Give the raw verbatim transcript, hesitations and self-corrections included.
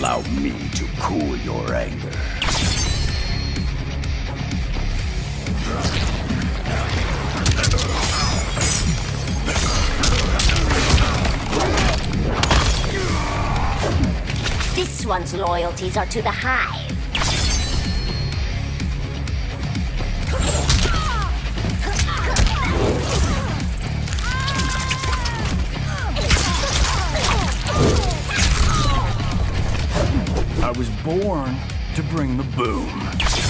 Allow me to cool your anger. This one's loyalties are to the Hive. I was born to bring the boom.